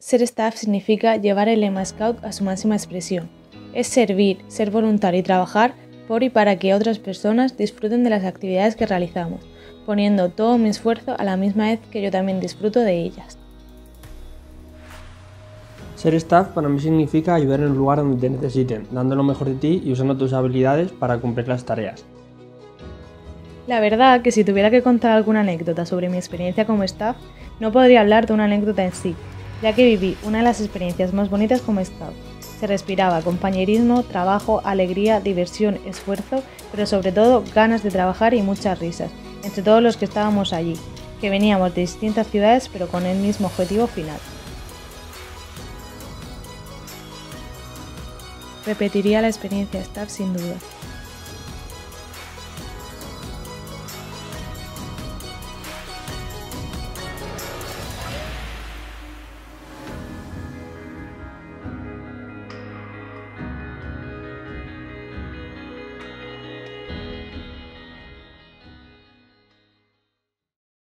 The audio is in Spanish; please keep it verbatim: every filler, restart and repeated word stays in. Ser staff significa llevar el lema Scout a su máxima expresión. Es servir, ser voluntario y trabajar por y para que otras personas disfruten de las actividades que realizamos, poniendo todo mi esfuerzo a la misma vez que yo también disfruto de ellas. Ser staff para mí significa ayudar en el lugar donde te necesiten, dando lo mejor de ti y usando tus habilidades para cumplir las tareas. La verdad que si tuviera que contar alguna anécdota sobre mi experiencia como staff, no podría hablar de una anécdota en sí, ya que viví una de las experiencias más bonitas como staff. Se respiraba compañerismo, trabajo, alegría, diversión, esfuerzo, pero sobre todo ganas de trabajar y muchas risas, entre todos los que estábamos allí, que veníamos de distintas ciudades pero con el mismo objetivo final. Repetiría la experiencia staff sin duda.